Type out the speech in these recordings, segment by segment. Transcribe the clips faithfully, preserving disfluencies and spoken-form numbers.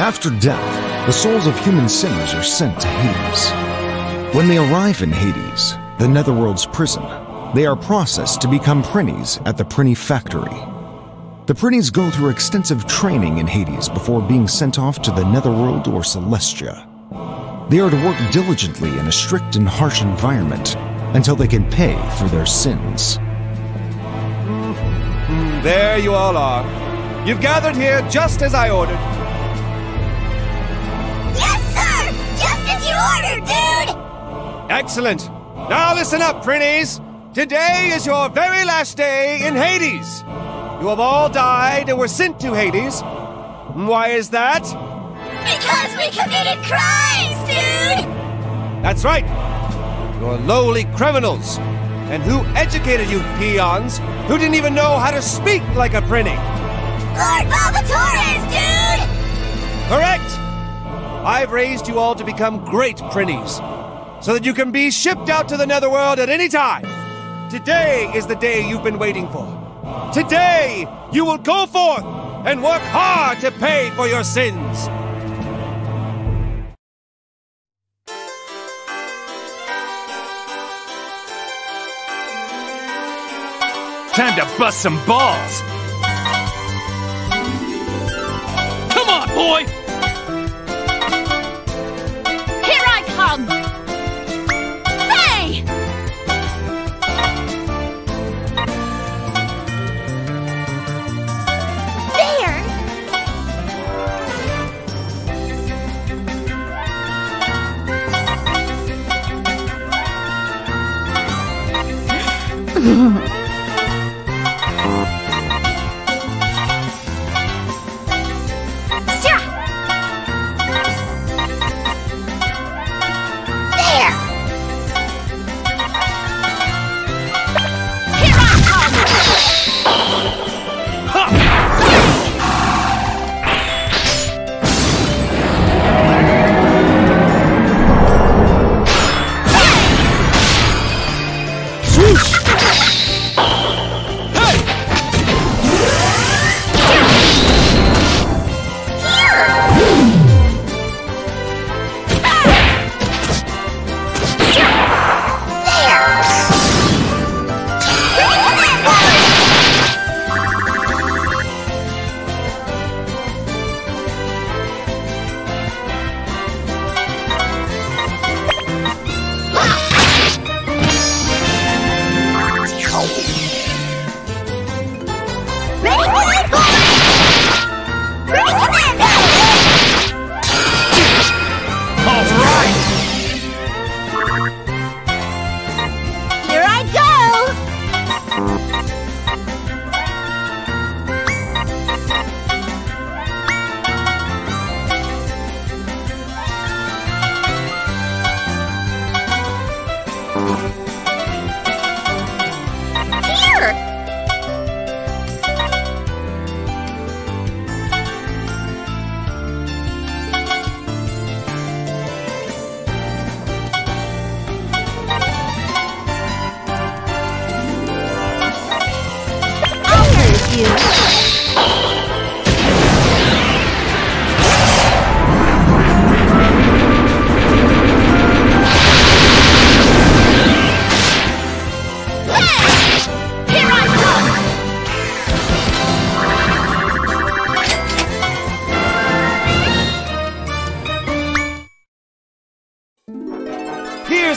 After death, the souls of human sinners are sent to Hades. When they arrive in Hades, the Netherworld's prison, they are processed to become Prinnies at the Prinny Factory. The Prinnies go through extensive training in Hades before being sent off to the Netherworld or Celestia. They are to work diligently in a strict and harsh environment until they can pay for their sins. There you all are. You've gathered here just as I ordered. Yes, sir! Just as you ordered, dude! Excellent. Now listen up, Prinnies. Today is your very last day in Hades. You have all died and were sent to Hades. Why is that? Because we committed crimes, dude! That's right. You're lowly criminals. And who educated you peons who didn't even know how to speak like a Prinny? Lord Valvatorez, dude! Correct! I've raised you all to become great Prinnies, so that you can be shipped out to the Netherworld at any time. Today is the day you've been waiting for. Today, you will go forth and work hard to pay for your sins. Time to bust some balls. Come on, boy! Here I come!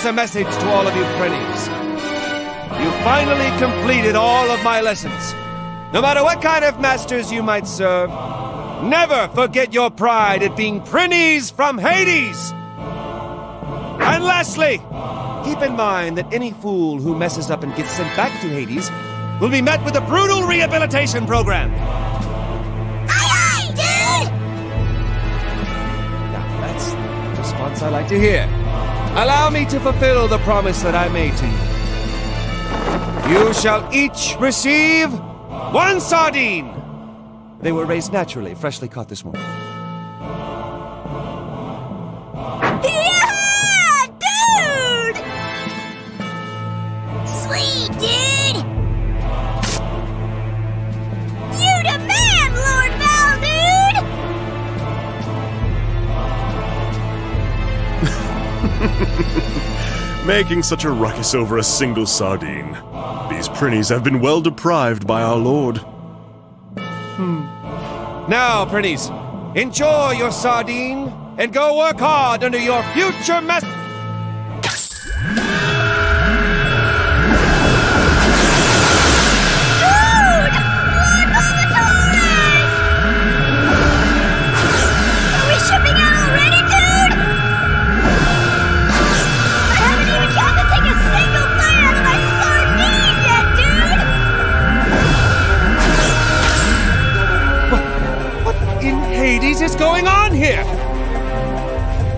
A message to all of you Prinnies. You finally completed all of my lessons. No matter what kind of masters you might serve, never forget your pride at being Prinnies from Hades! And lastly, keep in mind that any fool who messes up and gets sent back to Hades will be met with a brutal rehabilitation program. Aye aye, dude! Now that's the response I like to hear. Allow me to fulfill the promise that I made to you. You shall each receive one sardine. They were raised naturally, freshly caught this morning. Yeah, dude! Sweet, dude! You the man, Lord Val, dude! making such a ruckus over a single sardine? These Prinnies have been well deprived by our lord. Hmm. Now, Prinnies, enjoy your sardine and go work hard under your future master. Is going on here?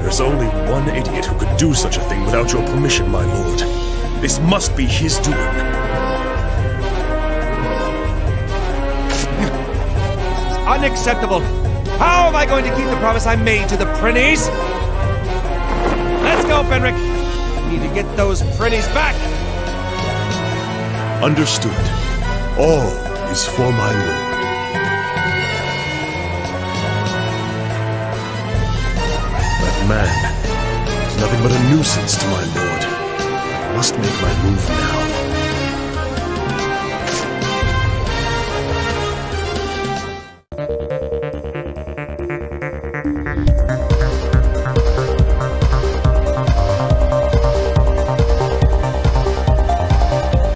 There's only one idiot who could do such a thing without your permission, my lord. This must be his doing. Unacceptable. How am I going to keep the promise I made to the Prinnies? Let's go, Fenric. We need to get those Prinnies back. Understood. All is for my lord. Man, he's nothing but a nuisance to my lord. I must make my move now.